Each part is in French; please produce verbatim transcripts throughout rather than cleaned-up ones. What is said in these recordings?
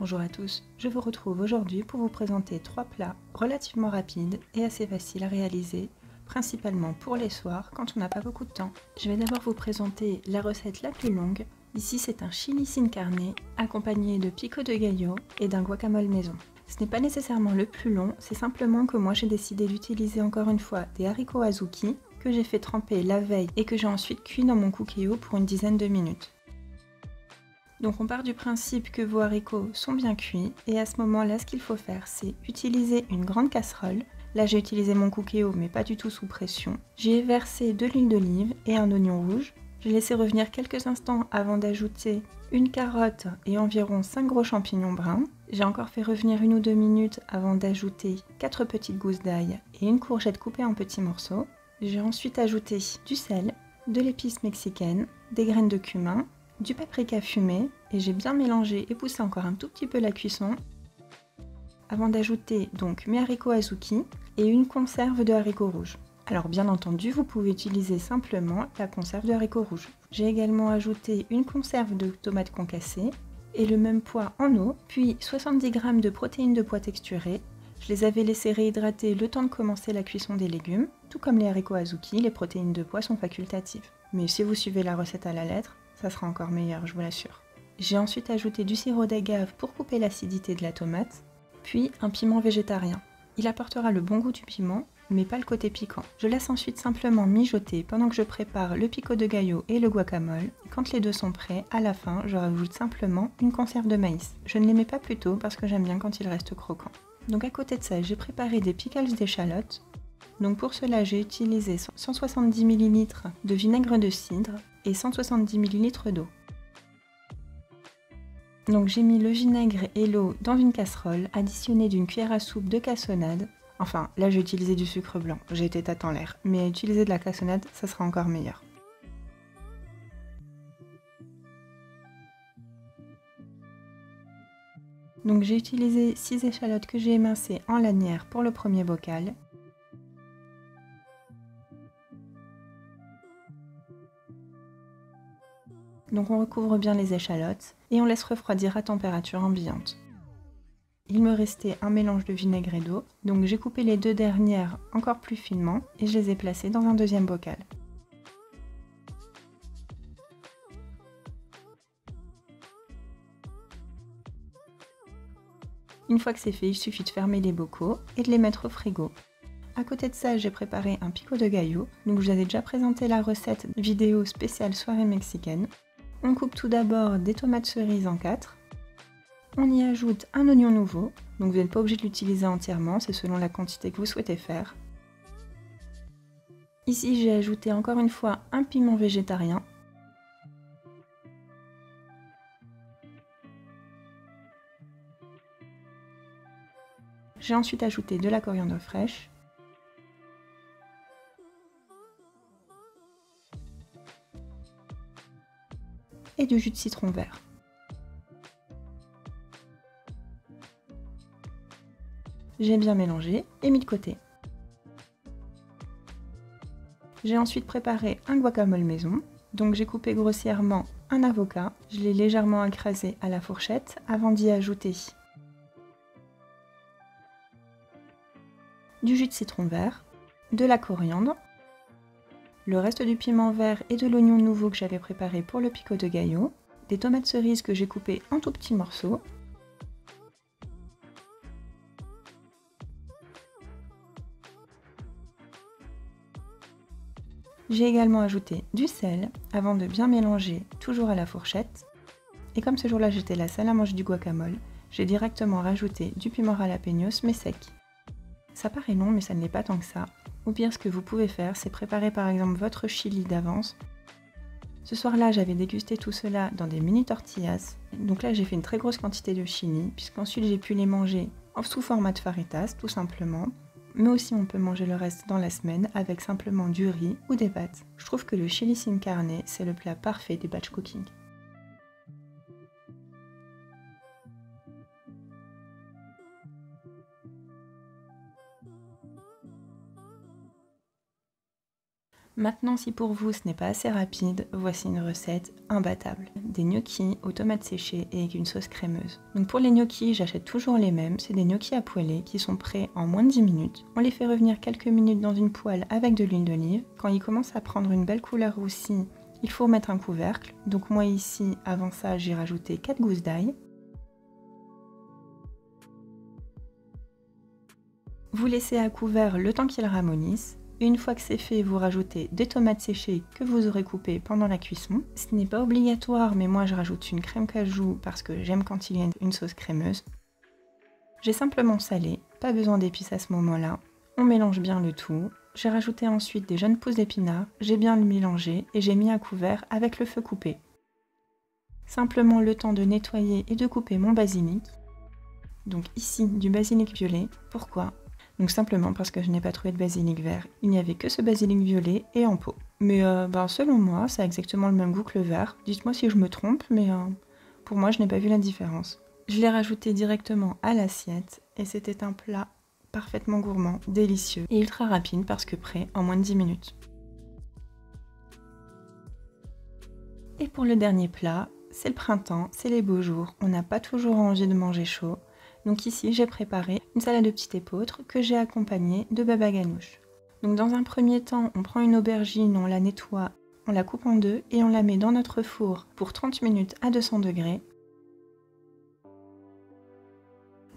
Bonjour à tous, je vous retrouve aujourd'hui pour vous présenter trois plats relativement rapides et assez faciles à réaliser, principalement pour les soirs quand on n'a pas beaucoup de temps. Je vais d'abord vous présenter la recette la plus longue. Ici c'est un chili sin carne accompagné de pico de gallo et d'un guacamole maison. Ce n'est pas nécessairement le plus long, c'est simplement que moi j'ai décidé d'utiliser encore une fois des haricots azuki que j'ai fait tremper la veille et que j'ai ensuite cuit dans mon cookéo pour une dizaine de minutes. Donc on part du principe que vos haricots sont bien cuits et à ce moment-là, ce qu'il faut faire, c'est utiliser une grande casserole. Là, j'ai utilisé mon cookéo mais pas du tout sous pression. J'y ai versé de l'huile d'olive et un oignon rouge. Je l'ai laissé revenir quelques instants avant d'ajouter une carotte et environ cinq gros champignons bruns. J'ai encore fait revenir une ou deux minutes avant d'ajouter quatre petites gousses d'ail et une courgette coupée en petits morceaux. J'ai ensuite ajouté du sel, de l'épice mexicaine, des graines de cumin, du paprika fumé et j'ai bien mélangé et poussé encore un tout petit peu la cuisson avant d'ajouter donc mes haricots azuki et une conserve de haricots rouges. Alors bien entendu, vous pouvez utiliser simplement la conserve de haricots rouges. J'ai également ajouté une conserve de tomates concassées et le même poids en eau, puis soixante-dix grammes de protéines de pois texturées. Je les avais laissés réhydrater le temps de commencer la cuisson des légumes. Tout comme les haricots azuki, les protéines de pois sont facultatives. Mais si vous suivez la recette à la lettre, ça sera encore meilleur, je vous l'assure. J'ai ensuite ajouté du sirop d'agave pour couper l'acidité de la tomate, puis un piment végétarien. Il apportera le bon goût du piment, mais pas le côté piquant. Je laisse ensuite simplement mijoter pendant que je prépare le pico de gallo et le guacamole. Quand les deux sont prêts, à la fin, je rajoute simplement une conserve de maïs. Je ne les mets pas plus tôt parce que j'aime bien quand ils restent croquants. Donc à côté de ça, j'ai préparé des pickles d'échalotes. Donc pour cela, j'ai utilisé cent soixante-dix millilitres de vinaigre de cidre et cent soixante-dix millilitres d'eau. Donc j'ai mis le vinaigre et l'eau dans une casserole, additionnée d'une cuillère à soupe de cassonade. Enfin, là j'ai utilisé du sucre blanc, j'ai été tâte en l'air, mais utiliser de la cassonade, ça sera encore meilleur. Donc j'ai utilisé six échalotes que j'ai émincées en lanières pour le premier bocal. Donc on recouvre bien les échalotes et on laisse refroidir à température ambiante. Il me restait un mélange de vinaigre et d'eau, donc j'ai coupé les deux dernières encore plus finement et je les ai placées dans un deuxième bocal. Une fois que c'est fait, il suffit de fermer les bocaux et de les mettre au frigo. À côté de ça, j'ai préparé un pico de gallo, donc je vous avais déjà présenté la recette vidéo spéciale soirée mexicaine. On coupe tout d'abord des tomates cerises en quatre. On y ajoute un oignon nouveau, donc vous n'êtes pas obligé de l'utiliser entièrement, c'est selon la quantité que vous souhaitez faire. Ici, j'ai ajouté encore une fois un piment végétarien. J'ai ensuite ajouté de la coriandre fraîche. Et du jus de citron vert. J'ai bien mélangé et mis de côté. J'ai ensuite préparé un guacamole maison. Donc j'ai coupé grossièrement un avocat. Je l'ai légèrement écrasé à la fourchette avant d'y ajouter du jus de citron vert, de la coriandre, le reste du piment vert et de l'oignon nouveau que j'avais préparé pour le pico de gallo, des tomates cerises que j'ai coupées en tout petits morceaux, j'ai également ajouté du sel avant de bien mélanger, toujours à la fourchette. Et comme ce jour-là j'étais la seule à manger du guacamole, j'ai directement rajouté du piment jalapeños mais sec. Ça paraît long mais ça ne l'est pas tant que ça. Au pire, ce que vous pouvez faire, c'est préparer par exemple votre chili d'avance. Ce soir-là, j'avais dégusté tout cela dans des mini tortillas. Donc là, j'ai fait une très grosse quantité de chili, puisqu'ensuite j'ai pu les manger sous format de fajitas, tout simplement. Mais aussi, on peut manger le reste dans la semaine avec simplement du riz ou des pâtes. Je trouve que le chili sin carne, c'est le plat parfait des batch cooking. Maintenant, si pour vous ce n'est pas assez rapide, voici une recette imbattable. Des gnocchis aux tomates séchées et avec une sauce crémeuse. Donc pour les gnocchis, j'achète toujours les mêmes. C'est des gnocchis à poêler qui sont prêts en moins de dix minutes. On les fait revenir quelques minutes dans une poêle avec de l'huile d'olive. Quand ils commencent à prendre une belle couleur roussie, il faut mettre un couvercle. Donc moi ici, avant ça, j'ai rajouté quatre gousses d'ail. Vous laissez à couvert le temps qu'ils ramollissent. Une fois que c'est fait, vous rajoutez des tomates séchées que vous aurez coupées pendant la cuisson. Ce n'est pas obligatoire, mais moi je rajoute une crème cajou parce que j'aime quand il y a une sauce crémeuse. J'ai simplement salé, pas besoin d'épices à ce moment-là. On mélange bien le tout. J'ai rajouté ensuite des jeunes pousses d'épinards, j'ai bien le mélangé et j'ai mis à couvert avec le feu coupé. Simplement le temps de nettoyer et de couper mon basilic. Donc ici, du basilic violet. Pourquoi ? Donc simplement parce que je n'ai pas trouvé de basilic vert, il n'y avait que ce basilic violet et en pot. Mais euh, ben selon moi, ça a exactement le même goût que le vert. Dites-moi si je me trompe, mais euh, pour moi, je n'ai pas vu la différence. Je l'ai rajouté directement à l'assiette et c'était un plat parfaitement gourmand, délicieux et ultra rapide parce que prêt en moins de dix minutes. Et pour le dernier plat, c'est le printemps, c'est les beaux jours, on n'a pas toujours envie de manger chaud. Donc ici, j'ai préparé une salade de petit épeautre que j'ai accompagnée de baba ganoush. Donc dans un premier temps, on prend une aubergine, on la nettoie, on la coupe en deux et on la met dans notre four pour trente minutes à deux cents degrés.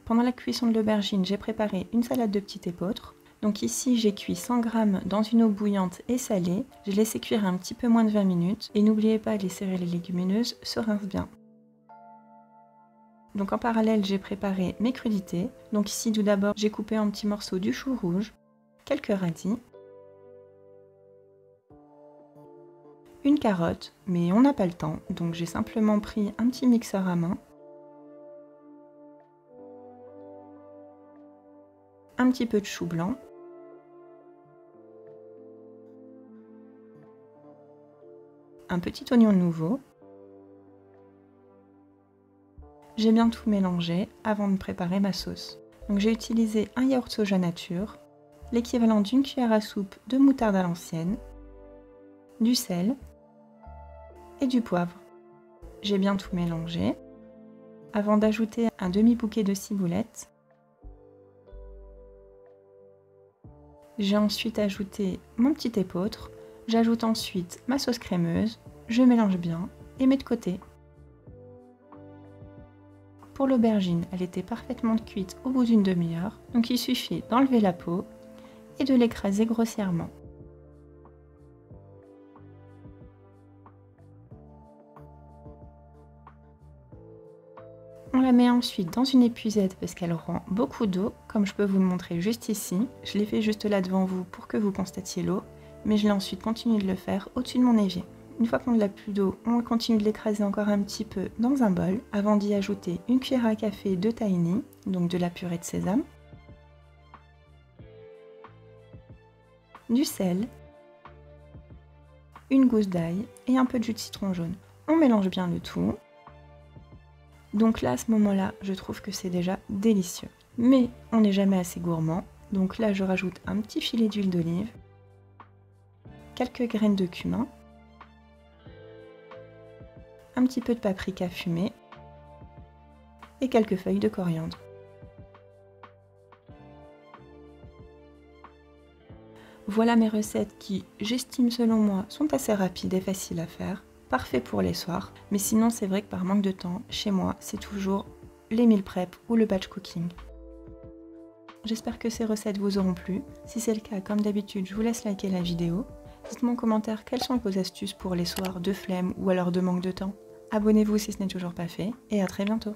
Pendant la cuisson de l'aubergine, j'ai préparé une salade de petit épeautre. Donc ici, j'ai cuit cent grammes dans une eau bouillante et salée. J'ai laissé cuire un petit peu moins de vingt minutes. Et n'oubliez pas, les céréales et légumineuses se rincent bien. Donc en parallèle, j'ai préparé mes crudités. Donc ici, tout d'abord, j'ai coupé en petits morceaux du chou rouge, quelques radis, une carotte, mais on n'a pas le temps, donc j'ai simplement pris un petit mixeur à main, un petit peu de chou blanc, un petit oignon nouveau. J'ai bien tout mélangé avant de préparer ma sauce. Donc j'ai utilisé un yaourt soja nature, l'équivalent d'une cuillère à soupe de moutarde à l'ancienne, du sel et du poivre. J'ai bien tout mélangé avant d'ajouter un demi-bouquet de ciboulette. J'ai ensuite ajouté mon petit épeautre, j'ajoute ensuite ma sauce crémeuse, je mélange bien et mets de côté. Pour l'aubergine, elle était parfaitement cuite au bout d'une demi-heure, donc il suffit d'enlever la peau et de l'écraser grossièrement. On la met ensuite dans une épuisette parce qu'elle rend beaucoup d'eau, comme je peux vous le montrer juste ici. Je l'ai fait juste là devant vous pour que vous constatiez l'eau, mais je l'ai ensuite continué de le faire au-dessus de mon évier. Une fois qu'on n'a plus d'eau, on continue de l'écraser encore un petit peu dans un bol avant d'y ajouter une cuillère à café de tahini, donc de la purée de sésame, du sel, une gousse d'ail et un peu de jus de citron jaune. On mélange bien le tout. Donc là, à ce moment-là, je trouve que c'est déjà délicieux. Mais on n'est jamais assez gourmand, donc là je rajoute un petit filet d'huile d'olive, quelques graines de cumin, un petit peu de paprika fumée et quelques feuilles de coriandre. Voilà mes recettes qui, j'estime selon moi, sont assez rapides et faciles à faire, parfait pour les soirs, mais sinon c'est vrai que par manque de temps, chez moi, c'est toujours les meal prep ou le batch cooking. J'espère que ces recettes vous auront plu, si c'est le cas, comme d'habitude, je vous laisse liker la vidéo. Dites-moi en commentaire quelles sont vos astuces pour les soirs de flemme ou alors de manque de temps. Abonnez-vous si ce n'est toujours pas fait et à très bientôt.